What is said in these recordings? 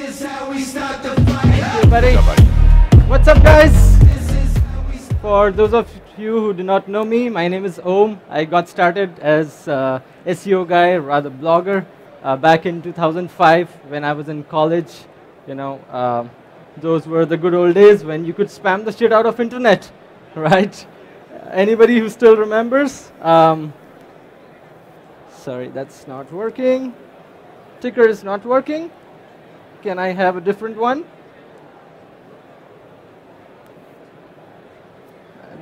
This is how we start the fire. What's up, guys? For those of you who do not know me, my name is Om. I got started as SEO guy, rather blogger, back in 2005 when I was in college. You know, those were the good old days when you could spam the shit out of internet, right? Anybody who still remembers? Sorry, that's not working. Ticker is not working. Can I have a different one?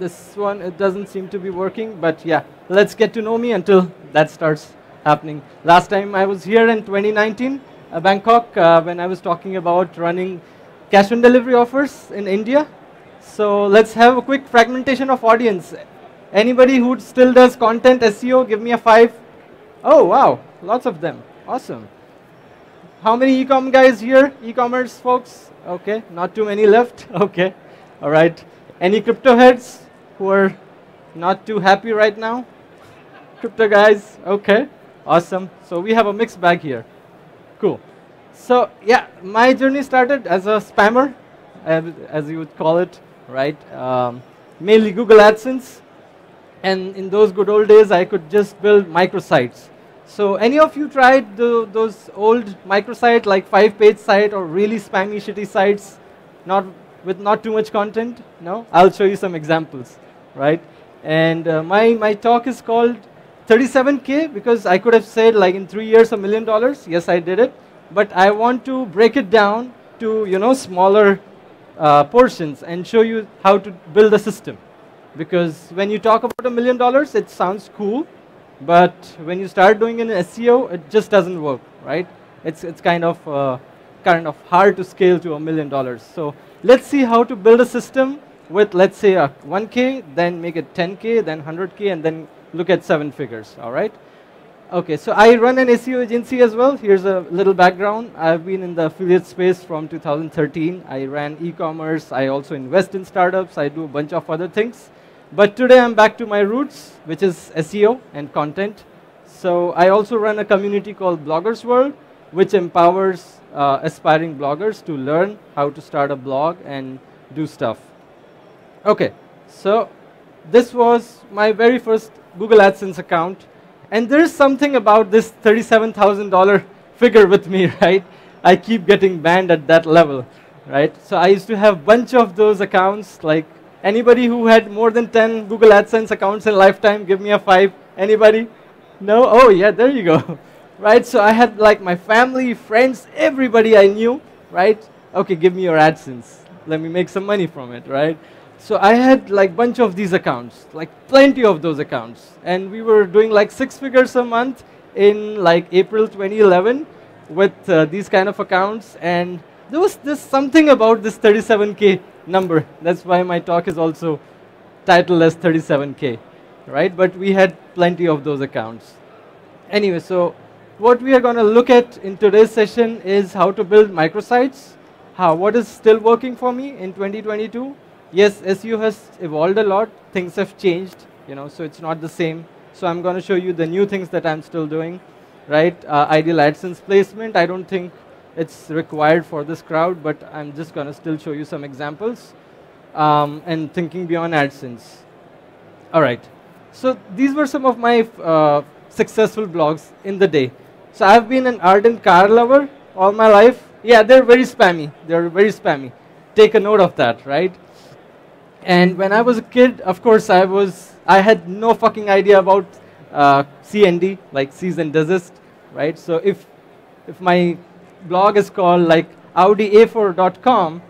This one, it doesn't seem to be working, but yeah, let's get to know me until that starts happening. Last time I was here in 2019, Bangkok, when I was talking about running cash on delivery offers in India. So let's have a quick fragmentation of audience. Anybody who still does content SEO, give me a 5. Oh wow, lots of them. Awesome. How many e-com guys here? E-commerce folks? Okay, not too many left. Okay, all right. Any crypto heads who are not too happy right now? Crypto guys, okay, awesome. So we have a mixed bag here. Cool. So yeah, my journey started as a spammer, as you would call it, right? Mainly Google AdSense. And in those good old days, I could just build microsites. So any of you tried those old microsites, like 5-page site or really spammy, shitty sites, with not too much content? No? I'll show you some examples, right? And my talk is called 37K because I could have said, like, in 3 years, $1 million. Yes, I did it. But I want to break it down to, you know, smaller portions and show you how to build a system. Because when you talk about $1 million, it sounds cool. But when you start doing an SEO, it just doesn't work, right? It's kind of hard to scale to $1 million. So let's see how to build a system with, let's say, a 1K, then make it 10K, then 100K, and then look at 7 figures, all right? Okay, so I run an SEO agency as well. Here's a little background. I've been in the affiliate space from 2013. I ran e-commerce. I also invest in startups. I do a bunch of other things. But today I'm back to my roots, which is SEO and content. So I also run a community called Bloggers World, which empowers aspiring bloggers to learn how to start a blog and do stuff. Okay, so this was my very first Google AdSense account. And there is something about this $37,000 figure with me, right? I keep getting banned at that level, right? So I used to have a bunch of those accounts, like, anybody who had more than 10 Google AdSense accounts in lifetime, give me a 5. Anybody? No? Oh yeah, there you go. Right? So I had, like, my family, friends, everybody I knew, right? Okay, give me your AdSense. Let me make some money from it, right? So I had, like, bunch of these accounts, like plenty of those accounts. And we were doing like 6 figures a month in, like, April 2011 with these kind of accounts. And there was this something about this 37K number. That's why my talk is also titled as 37K, right? But we had plenty of those accounts. Anyway, so what we are going to look at in today's session is how to build microsites, what is still working for me in 2022. Yes, SEO has evolved a lot. Things have changed, you know, so it's not the same. So I'm going to show you the new things that I'm still doing, right? Ideal AdSense placement, I don't think it's required for this crowd, but I'm just going to still show you some examples and thinking beyond AdSense. All right. So these were some of my successful blogs in the day. So I've been an ardent car lover all my life. Yeah, they're very spammy. They're very spammy. Take a note of that, right? And when I was a kid, of course, I had no fucking idea about C&D, like cease and desist, right? So if my blog is called, like, AudiA4.com,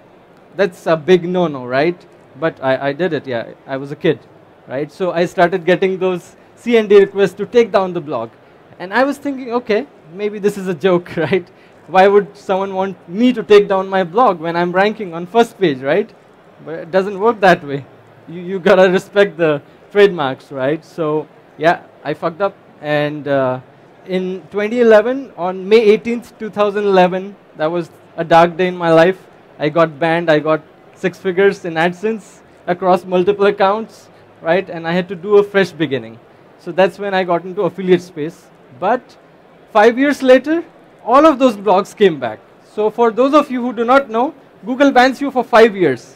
that's a big no-no, right? But I did it, yeah, I was a kid, right? So I started getting those C&D requests to take down the blog. And I was thinking, okay, maybe this is a joke, right? Why would someone want me to take down my blog when I'm ranking on first page, right? But it doesn't work that way. You gotta respect the trademarks, right? So yeah, I fucked up. And in 2011, on May 18th, 2011, that was a dark day in my life. I got banned. I got 6 figures in AdSense across multiple accounts, right? And I had to do a fresh beginning. So that's when I got into affiliate space. But 5 years later, all of those blogs came back. So for those of you who do not know, Google bans you for 5 years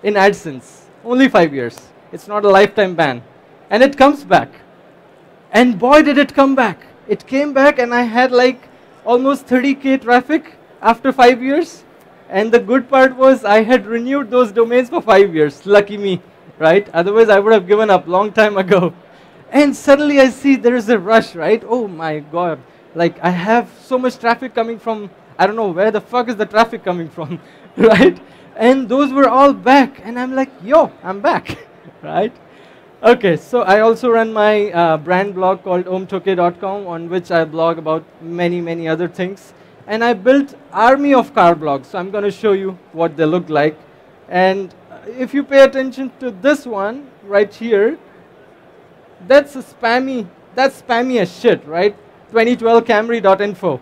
in AdSense. Only 5 years. It's not a lifetime ban. And it comes back. And boy, did it come back. It came back and I had like almost 30K traffic after 5 years. And the good part was I had renewed those domains for 5 years. Lucky me, right? Otherwise, I would have given up long time ago. And suddenly I see there is a rush, right? Oh my God. Like I have so much traffic coming from, I don't know, where the fuck is the traffic coming from, right? And those were all back. And I'm like, yo, I'm back, right? Okay, so I also run my brand blog called omtoke.com, on which I blog about many, many other things. And I built army of car blogs. So I'm going to show you what they look like. And if you pay attention to this one right here, that's spammy as shit, right? 2012camry.info.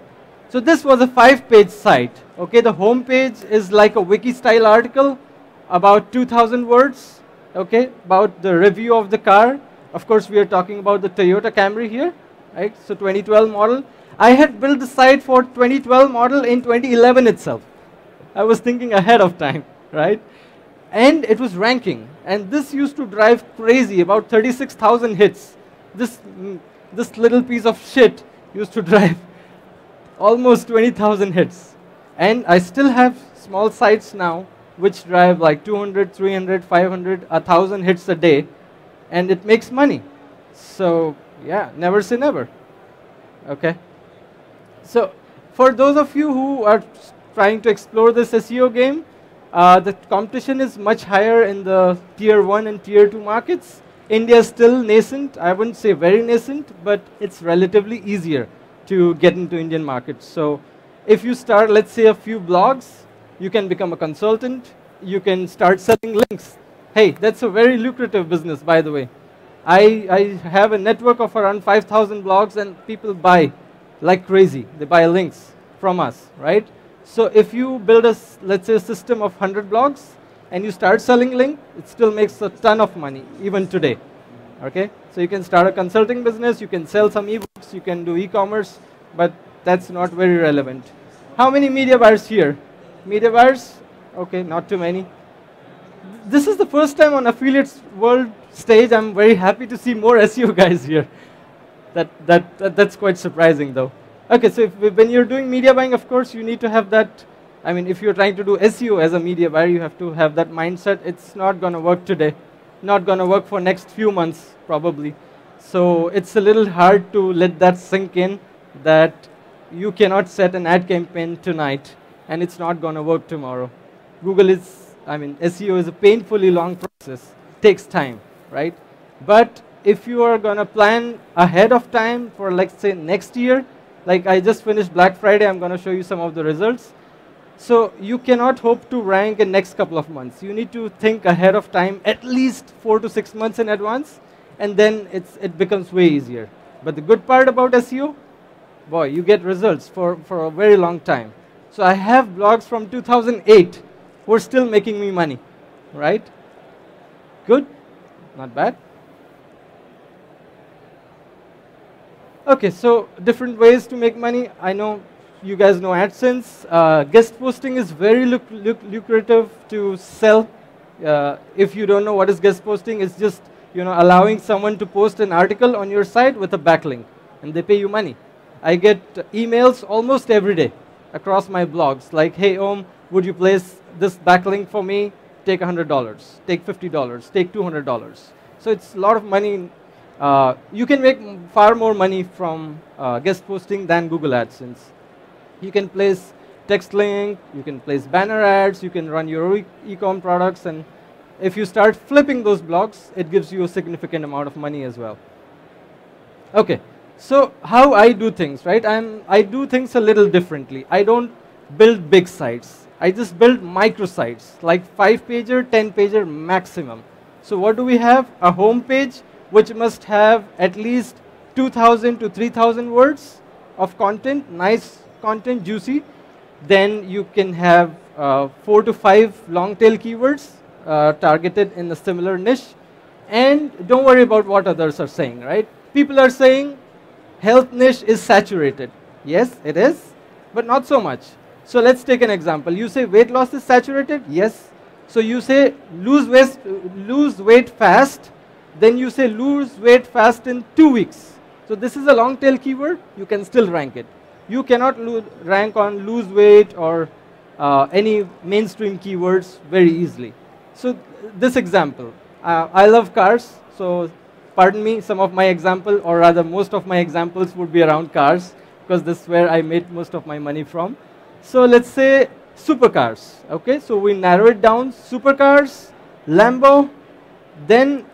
So this was a 5-page site. Okay, the home page is like a wiki-style article, about 2,000 words. Okay, about the review of the car. Of course, we are talking about the Toyota Camry here, right? So 2012 model. I had built the site for 2012 model in 2011 itself. I was thinking ahead of time, right? And it was ranking. And this used to drive crazy, about 36,000 hits. This little piece of shit used to drive almost 20,000 hits. And I still have small sites now, which drive like 200, 300, 500, 1,000 hits a day, and it makes money. So yeah, never say never. Okay. So for those of you who are trying to explore this SEO game, the competition is much higher in the tier 1 and tier 2 markets. India is still nascent. I wouldn't say very nascent, but it's relatively easier to get into Indian markets. So if you start, let's say, a few blogs, you can become a consultant. You can start selling links. Hey, that's a very lucrative business, by the way. I have a network of around 5,000 blogs, and people buy like crazy. They buy links from us, right? So if you build a, let's say, a system of 100 blogs, and you start selling links, it still makes a ton of money, even today. Okay? So you can start a consulting business. You can sell some ebooks. You can do e-commerce, but that's not very relevant. How many media buyers here? Media buyers? Okay, not too many. This is the first time on Affiliates World stage. I'm very happy to see more SEO guys here. That's quite surprising, though. Okay, so when you're doing media buying, of course, you need to have that. I mean, if you're trying to do SEO as a media buyer, you have to have that mindset. It's not going to work today. Not going to work for next few months, probably. So it's a little hard to let that sink in, that you cannot set an ad campaign tonight, and it's not going to work tomorrow. Google is, I mean, SEO is a painfully long process. Takes time, right? But if you are going to plan ahead of time for, let's say, next year, like I just finished Black Friday, I'm going to show you some of the results. So you cannot hope to rank in next couple of months. You need to think ahead of time, at least 4 to 6 months in advance, and then it becomes way easier. But the good part about SEO, boy, you get results for a very long time. So I have blogs from 2008 who are still making me money, right? Good, not bad. Okay, so different ways to make money. I know you guys know AdSense. Guest posting is very lucrative to sell. If you don't know what is guest posting, it's just, you know, allowing someone to post an article on your site with a backlink, and they pay you money. I get emails almost every day across my blogs, like, hey, Om, would you place this backlink for me? Take $100, take $50, take $200. So it's a lot of money. You can make far more money from guest posting than Google AdSense. You can place text link, you can place banner ads, you can run your e-com products, and if you start flipping those blogs, it gives you a significant amount of money as well. Okay. So how I do things, right? I do things a little differently. I don't build big sites. I just build micro sites, like 5-pager, 10-pager maximum. So what do we have? A home page, which must have at least 2,000 to 3,000 words of content, nice content, juicy. Then you can have 4 to 5 long-tail keywords targeted in a similar niche. And don't worry about what others are saying, right? People are saying, health niche is saturated. Yes, it is, but not so much. So let's take an example. You say weight loss is saturated? Yes. So you say lose weight fast. Then you say lose weight fast in 2 weeks. So this is a long tail keyword. You can still rank it. You cannot rank on lose weight or any mainstream keywords very easily. So this example, I love cars. So pardon me, some of my example, or rather most of my examples would be around cars, because this is where I made most of my money from. So let's say supercars. Okay, so we narrow it down, supercars, Lambo, then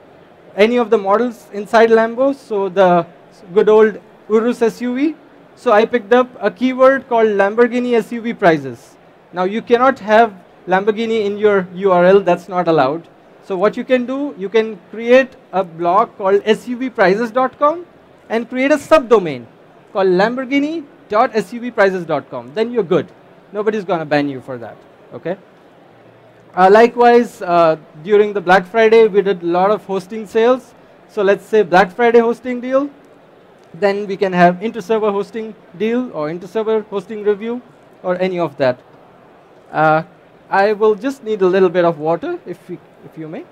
any of the models inside Lambo, so the good old Urus SUV. So I picked up a keyword called Lamborghini SUV prices. Now you cannot have Lamborghini in your URL, that's not allowed. So what you can do, you can create a blog called suvprices.com and create a subdomain called lamborghini.suvprices.com. Then you're good. Nobody's going to ban you for that. Okay. Likewise, during the Black Friday, we did a lot of hosting sales. So let's say Black Friday hosting deal. Then we can have InterServer hosting deal or InterServer hosting review or any of that. I will just need a little bit of water, if you may.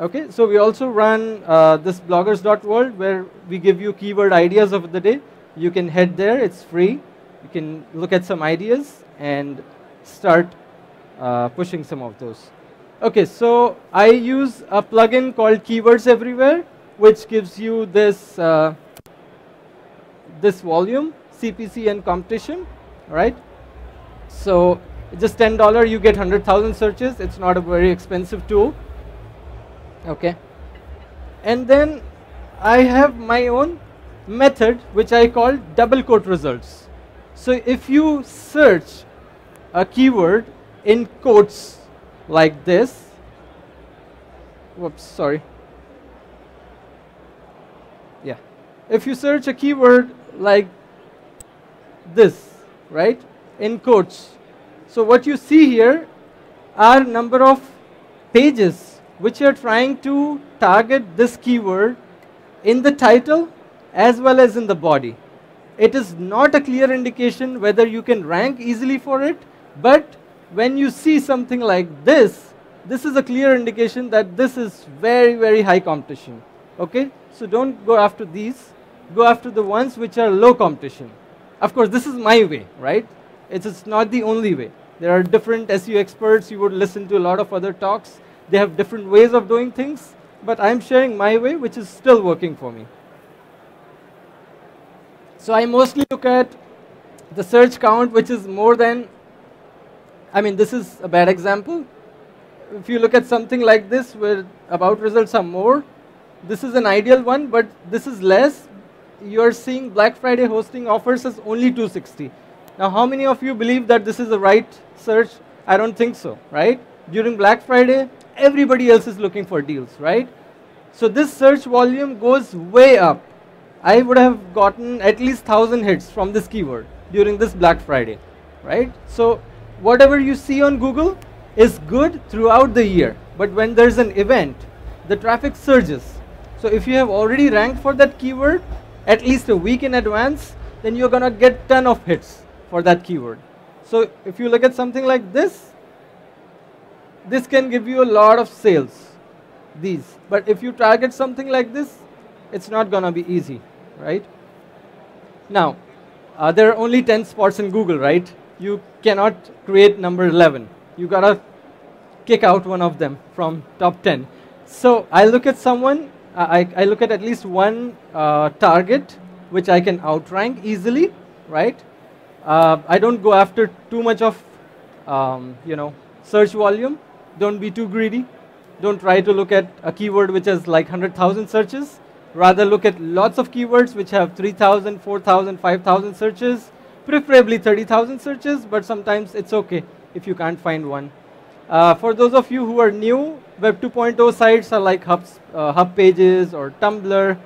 Okay, so we also run this bloggers.world, where we give you keyword ideas of the day. You can head there, it's free. You can look at some ideas and start pushing some of those. Okay, so I use a plugin called Keywords Everywhere, which gives you this, this volume, CPC and competition, right? So just $10, you get 100,000 searches. It's not a very expensive tool. Okay, and then I have my own method which I call double quote results. So if you search a keyword in quotes like this, whoops, sorry, yeah, if you search a keyword like this, right, in quotes, so what you see here are number of pages which are trying to target this keyword in the title as well as in the body. It is not a clear indication whether you can rank easily for it, but when you see something like this, this is a clear indication that this is very, very high competition. Okay, so don't go after these, go after the ones which are low competition. Of course, this is my way, right? It's not the only way. There are different SEO experts, you would listen to a lot of other talks. They have different ways of doing things, but I'm sharing my way, which is still working for me. So I mostly look at the search count, which is more than, I mean, this is a bad example. If you look at something like this, where about results are more, this is an ideal one, but this is less. You are seeing Black Friday hosting offers as only 260. Now, how many of you believe that this is the right search? I don't think so, right? During Black Friday, everybody else is looking for deals, right? So this search volume goes way up. I would have gotten at least 1,000 hits from this keyword during this Black Friday, right? So whatever you see on Google is good throughout the year, but when there's an event, the traffic surges. So if you have already ranked for that keyword at least a week in advance, then you're gonna get a ton of hits for that keyword. So if you look at something like this, this can give you a lot of sales, these. But if you target something like this, it's not going to be easy, right? Now, there are only 10 spots in Google, right? You cannot create number 11. You got to kick out one of them from top 10. So I look at someone, I look at least one target, which I can outrank easily, right? I don't go after too much of, you know, search volume. Don't be too greedy. Don't try to look at a keyword which has like 100,000 searches. Rather look at lots of keywords which have 3,000, 4,000, 5,000 searches, preferably 30,000 searches, but sometimes it's okay if you can't find one. For those of you who are new, Web 2.0 sites are like hub pages or Tumblr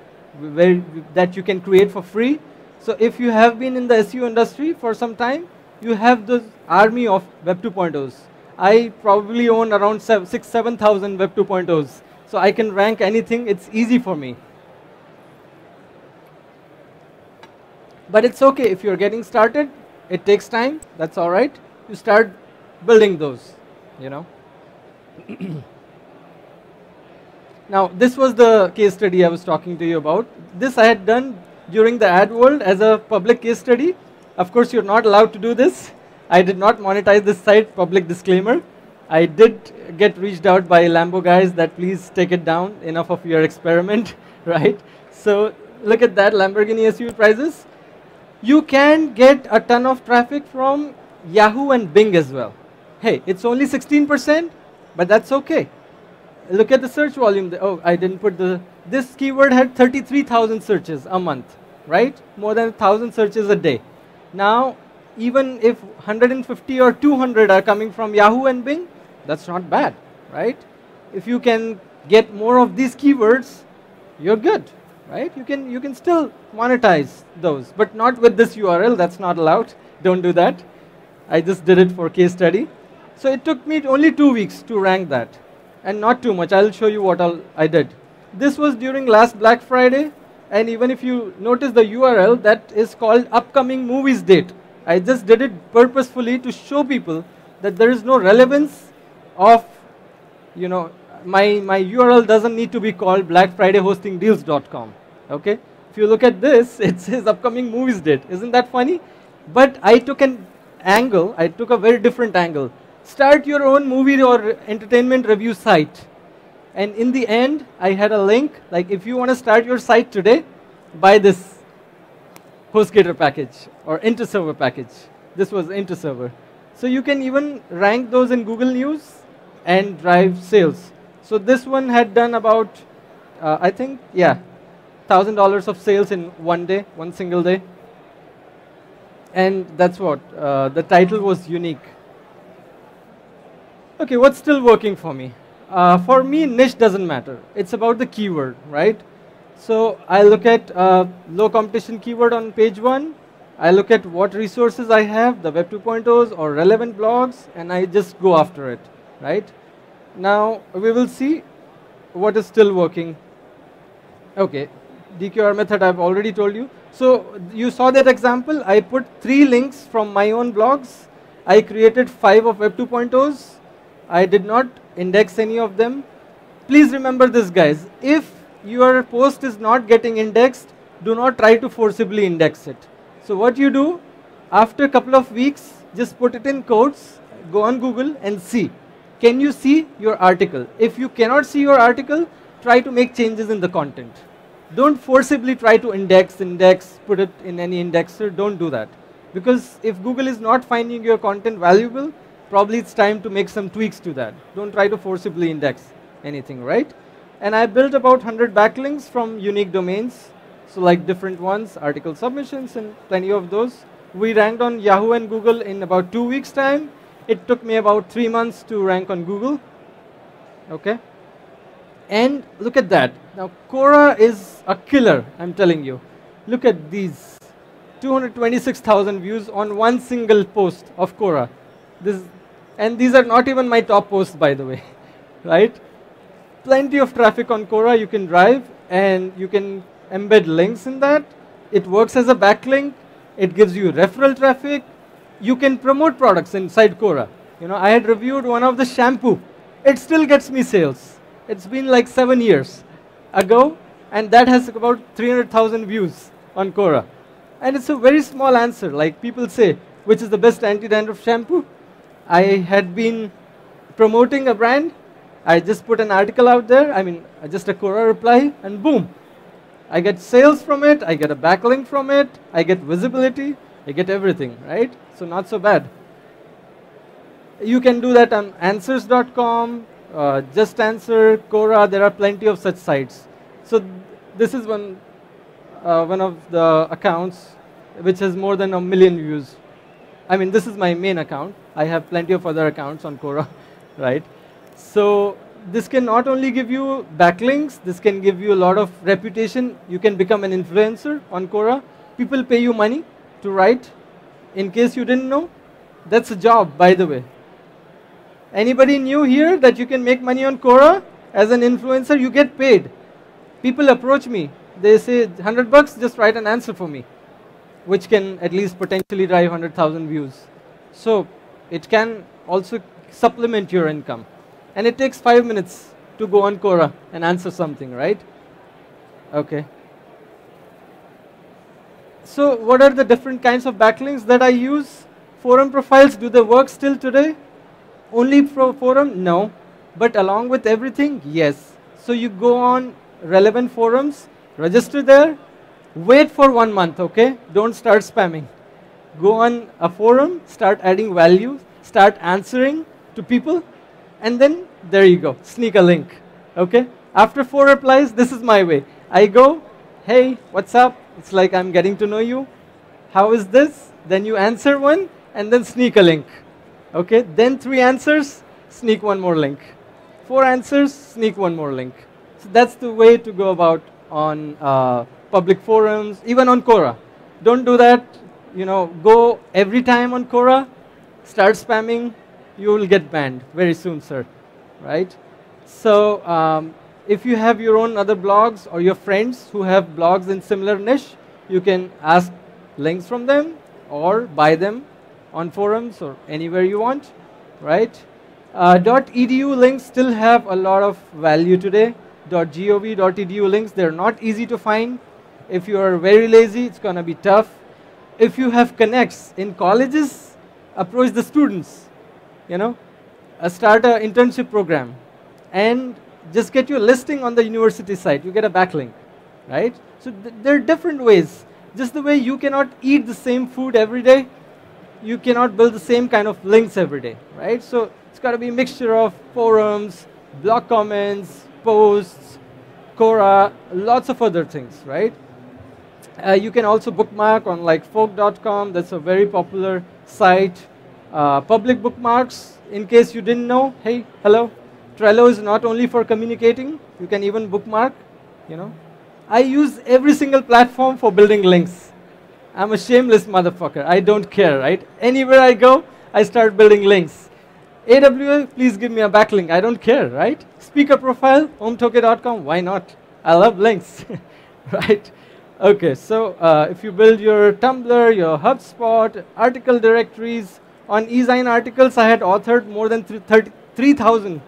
that you can create for free. So if you have been in the SEO industry for some time, you have this army of Web 2.0s. I probably own around 6,000 to 7,000 Web 2.0s, so I can rank anything. It's easy for me. But it's okay if you're getting started. It takes time, that's all right. You start building those, you know. Now, this was the case study I was talking to you about. This I had done during the ad world as a public case study. Of course, you're not allowed to do this. I did not monetize this site, public disclaimer. I did get reached out by Lambo guys that please take it down, enough of your experiment, right? So look at that, Lamborghini SUV prices. You can get a ton of traffic from Yahoo and Bing as well. Hey, it's only 16%, but that's okay. Look at the search volume. Oh, I didn't put the, this keyword had 33,000 searches a month, right? More than 1,000 searches a day. Now, even if 150 or 200 are coming from Yahoo and Bing, that's not bad, right? If you can get more of these keywords, you're good, right? You can still monetize those, but not with this URL. That's not allowed. Don't do that. I just did it for case study. So it took me only 2 weeks to rank that, and not too much. I'll show you what I did. This was during last Black Friday, and even if you notice the URL, that is called upcoming movies date. I just did it purposefully to show people that there is no relevance of, you know, my URL doesn't need to be called blackfridayhostingdeals.com. Okay, if you look at this, it says upcoming movies date. Isn't that funny? But I took an angle, I took a very different angle. Start your own movie or entertainment review site. And in the end, I had a link, like if you want to start your site today, buy this HostGator package or InterServer package. This was InterServer. So you can even rank those in Google News and drive sales. So this one had done about, I think, yeah, $1,000 of sales in one day, one single day. And that's what, the title was unique. Okay, what's still working for me? For me, niche doesn't matter. It's about the keyword, right? So I look at low competition keyword on page one. I look at what resources I have, the Web 2.0s or relevant blogs, and I just go after it, right? Now we will see what is still working. Okay, DQR method I've already told you. So you saw that example. I put 3 links from my own blogs. I created 5 of Web 2.0s. I did not index any of them. Please remember this, guys. If your post is not getting indexed, do not try to forcibly index it. So what you do, after a couple of weeks, just put it in quotes, go on Google and see. Can you see your article? If you cannot see your article, try to make changes in the content. Don't forcibly try to index, put it in any indexer. Don't do that. Because if Google is not finding your content valuable, probably it's time to make some tweaks to that. Don't try to forcibly index anything, right? And I built about 100 backlinks from unique domains. So like different ones, article submissions and plenty of those. We ranked on Yahoo and Google in about 2 weeks time. It took me about 3 months to rank on Google. Okay. And look at that. Now Quora is a killer, I'm telling you. Look at these 226,000 views on one single post of Quora. This, and these are not even my top posts, by the way, right? Plenty of traffic on Quora you can drive, and you can embed links in that. It works as a backlink. It gives you referral traffic. You can promote products inside Quora. You know, I had reviewed one of the shampoo. It still gets me sales. It's been like 7 years ago, and that has about 300,000 views on Quora. And it's a very small answer. Like people say, which is the best anti-dandruff shampoo? I had been promoting a brand. I just put an article out there, I mean, just a Quora reply, and boom. I get sales from it, I get a backlink from it, I get visibility, I get everything, right? So not so bad. You can do that on Answers.com, Just Answer, Quora, there are plenty of such sites. So this is one of the accounts which has more than 1 million views. I mean, this is my main account. I have plenty of other accounts on Quora, right? So this can not only give you backlinks, this can give you a lot of reputation. You can become an influencer on Quora. People pay you money to write. In case you didn't know, that's a job, by the way. Anybody new here that you can make money on Quora? As an influencer, you get paid. People approach me. They say, $100, just write an answer for me. which can at least potentially drive 100,000 views. So it can also supplement your income. And it takes 5 minutes to go on Quora and answer something, right? Okay. So what are the different kinds of backlinks that I use? Forum profiles, do they work still today? Only for forum? No. But along with everything, yes. So you go on relevant forums, register there, wait for 1 month, okay? Don't start spamming. Go on a forum, start adding value, start answering to people, and then there you go, sneak a link, okay? After 4 replies, this is my way. I go, hey, what's up? It's like I'm getting to know you. How is this? Then you answer one, and then sneak a link, okay? Then 3 answers, sneak one more link. 4 answers, sneak one more link. So that's the way to go about on public forums, even on Quora. Don't do that. You know, go every time on Quora, start spamming, you will get banned very soon, sir, right? So if you have your own other blogs or your friends who have blogs in similar niche, you can ask links from them or buy them on forums or anywhere you want, right? .edu links still have a lot of value today. .gov, .edu links, they're not easy to find. If you are very lazy, it's going to be tough. If you have connects in colleges, approach the students, you know, start an internship program and just get your listing on the university site. You get a backlink, right? So there are different ways. Just the way you cannot eat the same food every day, you cannot build the same kind of links every day, right? So it's got to be a mixture of forums, blog comments, posts, Quora, lots of other things, right? You can also bookmark on like folk.com. That's a very popular site. Public bookmarks, in case you didn't know, hey, hello. Trello is not only for communicating. You can even bookmark, you know. I use every single platform for building links. I'm a shameless motherfucker. I don't care, right? Anywhere I go, I start building links. AWA, please give me a backlink. I don't care, right? Speaker profile, omtoke.com. Why not? I love links, right? Okay, so if you build your Tumblr, your HubSpot, article directories, on eZine articles, I had authored more than 3,000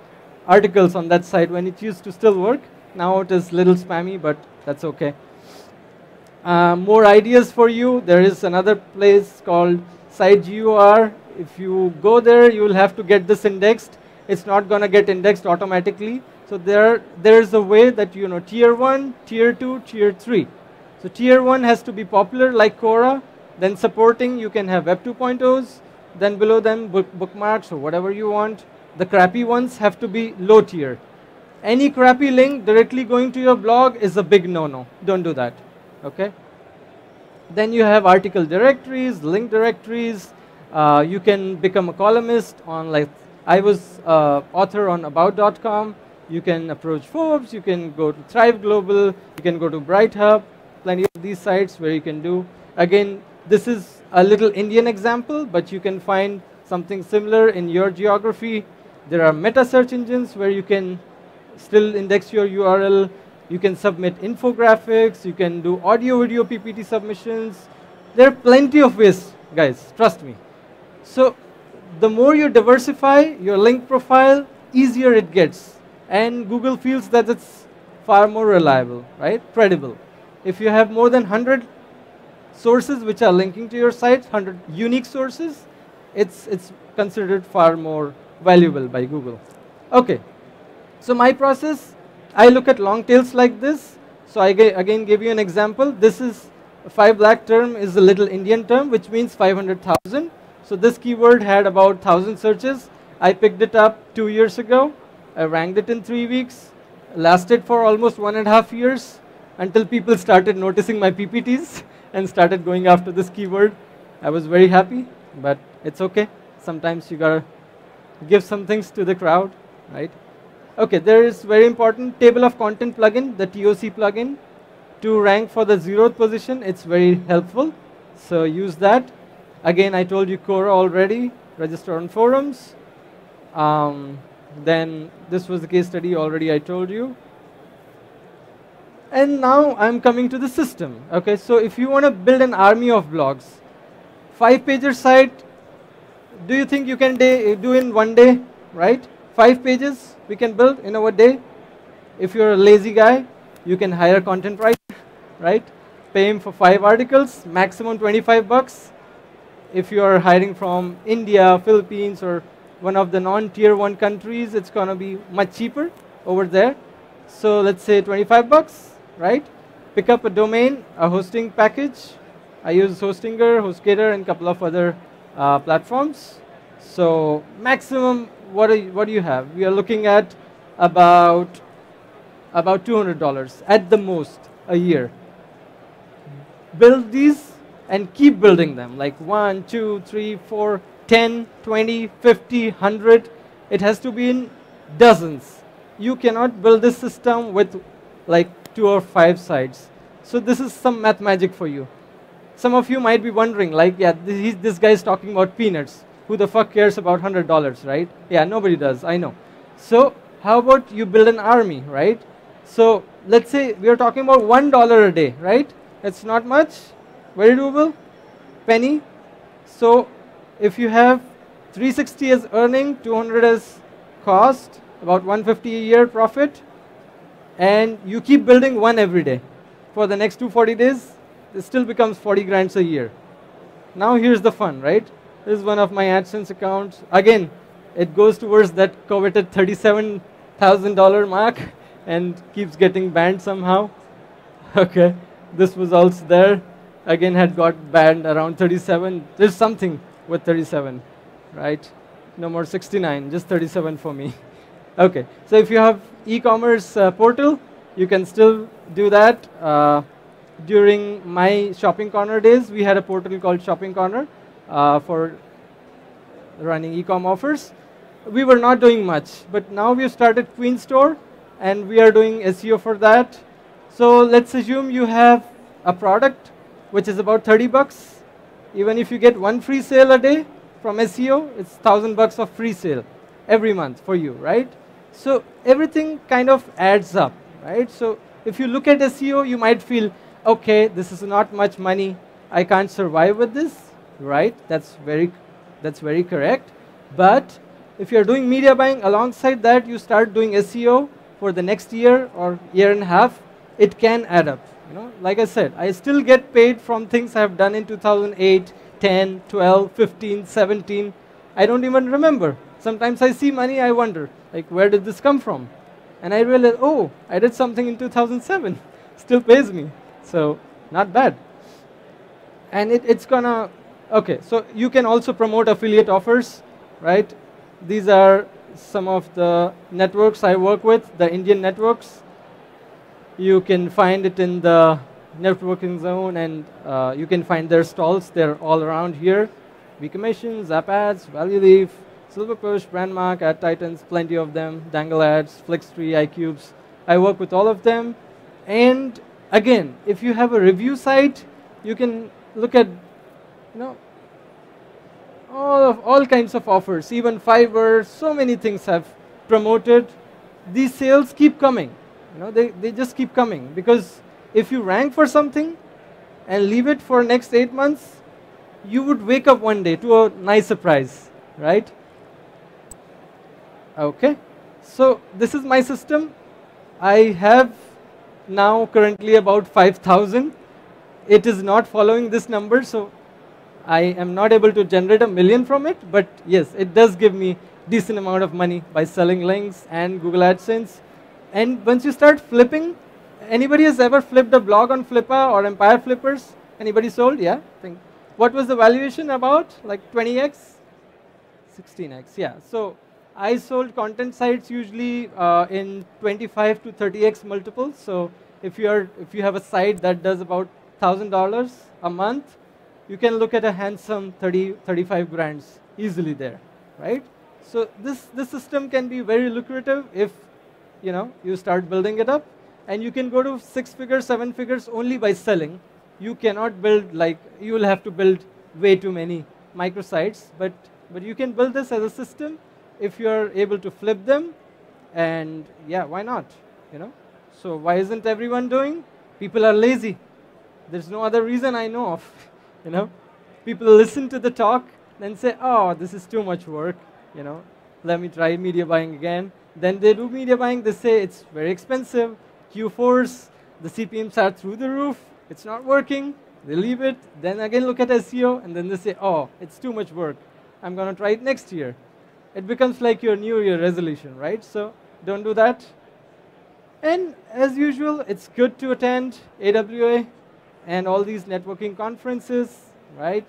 articles on that site when it used to still work. Now it is little spammy, but that's okay. More ideas for you. There is another place called SiteGUR. If you go there, you will have to get this indexed. It's not going to get indexed automatically. So there's a way that, you know, tier 1, tier 2, tier 3. So tier 1 has to be popular like Quora, then supporting you can have Web 2.0s, then below them bookmarks or whatever you want. The crappy ones have to be low tier. Any crappy link directly going to your blog is a big no-no. Don't do that, okay? Then you have article directories, link directories. You can become a columnist on, like, I was author on about.com. You can approach Forbes, you can go to Thrive Global, you can go to Bright Hub. Plenty of these sites where you can do. Again, this is a little Indian example, but you can find something similar in your geography. There are meta search engines where you can still index your URL. You can submit infographics. You can do audio, video, PPT submissions. There are plenty of ways, guys. Trust me. So the more you diversify your link profile, easier it gets. And Google feels that it's far more reliable, right? Credible. If you have more than 100 sources which are linking to your site, 100 unique sources, it's considered far more valuable by Google. Okay, so my process, I look at long tails like this. So I again give you an example. This is 5 lakh term is a little Indian term, which means 500,000. So this keyword had about 1,000 searches. I picked it up 2 years ago. I ranked it in 3 weeks. Lasted for almost 1.5 years. Until people started noticing my PPTs and started going after this keyword. I was very happy, but it's okay. Sometimes you gotta give some things to the crowd, right? Okay, there is very important table of content plugin, the TOC plugin, to rank for the 0th position. It's very helpful, so use that. Again, I told you Quora already, register on forums. Then this was the case study already I told you. And now I'm coming to the system. Okay, so if you want to build an army of blogs, 5-pager site, do you think you can do in one day, right? 5 pages we can build in our day. If you're a lazy guy, you can hire a content writer, right? Pay him for 5 articles, maximum $25. If you are hiring from India, Philippines, or one of the non-tier 1 countries, it's going to be much cheaper over there. So let's say $25, right? Pick up a domain, a hosting package. I use Hostinger, HostGator, and a couple of other platforms. So maximum, what do you have? We are looking at about $200 at the most a year. Build these and keep building them, like 1, 2, 3, 4, 10, 20, 50, 100. It has to be in dozens. You cannot build this system with like 2 or 5 sites. So this is some math magic for you. Some of you might be wondering, like, yeah, this guy is talking about peanuts. Who the fuck cares about $100, right? Yeah, nobody does, I know. So how about you build an army, right? So let's say we are talking about $1 a day, right? It's not much. Very doable, penny. So if you have 360 as earning, 200 as cost, about 150 a year profit, and you keep building one every day for the next 240 days, it still becomes 40 grand a year. Now here's the fun, right? This is one of my AdSense accounts. Again, it goes towards that coveted $37,000 mark and keeps getting banned somehow. Okay, this was also there. Again, had got banned around 37. There's something with 37, right? No more 69, just 37 for me. Okay, so if you have e-commerce portal, you can still do that. During my Shopping Corner days, we had a portal called Shopping Corner for running e-com offers. We were not doing much, but now we've started Queen Store, and we are doing SEO for that. So let's assume you have a product which is about $30. Even if you get 1 free sale a day from SEO, it's $1,000 of free sale every month for you, right? So everything kind of adds up, right? So if you look at SEO, you might feel, okay, this is not much money. I can't survive with this, right? That's very correct. But if you're doing media buying alongside that, you start doing SEO for the next year or year and a half, it can add up. You know, like I said, I still get paid from things I have done in 2008, 10, 12, 15, 17. I don't even remember. Sometimes I see money, I wonder, like, where did this come from? And I realize, oh, I did something in 2007. Still pays me. So, not bad. And it's gonna, okay, so you can also promote affiliate offers, right? These are some of the networks I work with, the Indian networks. You can find it in the networking zone, and you can find their stalls. They're all around here. VCommission, Zap Ads, Value Leaf, SilverPush, Brandmark, Ad Titans, plenty of them. Dangle Ads, Flixtree, iCubes. I work with all of them. And again, if you have a review site, you can look at, you know, all kinds of offers. Even Fiverr, so many things have promoted. These sales keep coming. You know, they just keep coming, because if you rank for something and leave it for next 8 months, you would wake up one day to a nice surprise, right? Okay, so this is my system. I have now currently about 5,000. It is not following this number, so I am not able to generate 1 million from it, but yes, it does give me decent amount of money by selling links and Google AdSense. And once you start flipping, anybody has ever flipped a blog on Flippa or Empire Flippers? Anybody sold? Yeah, I think. What was the valuation about? Like 20x? 16x, yeah. So I sold content sites usually in 25 to 30x multiples. So if you have a site that does about $1,000 a month, you can look at a handsome 30, 35 brands easily there, right? So this system can be very lucrative if, you know, you start building it up, and you can go to 6 figures, 7 figures only by selling. You cannot build, like, you will have to build way too many microsites, but you can build this as a system if you are able to flip them, and yeah, why not? You know, So why isn't everyone doing? People are lazy. There's no other reason I know of. You know, people listen to the talk, then say, oh, this is too much work. You know, let me try media buying again. Then they do media buying. They say it's very expensive. Q4s, the CPMs are through the roof. It's not working. They leave it. Then again, look at SEO. And then they say, oh, it's too much work. I'm going to try it next year. It becomes like your New Year resolution, right? So don't do that. And as usual, it's good to attend AWA and all these networking conferences, right?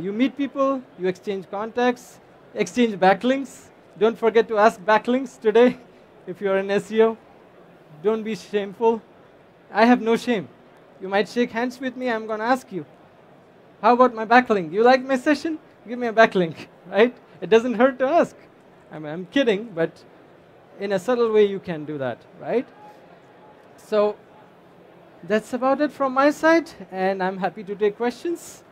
You meet people, you exchange contacts, exchange backlinks. Don't forget to ask backlinks today if you're in SEO. Don't be shameful. I have no shame. You might shake hands with me. I'm going to ask you, how about my backlink? You like my session? Give me a backlink, right? It doesn't hurt to ask. I mean, I'm kidding, but in a subtle way, you can do that, right? So that's about it from my side, and I'm happy to take questions.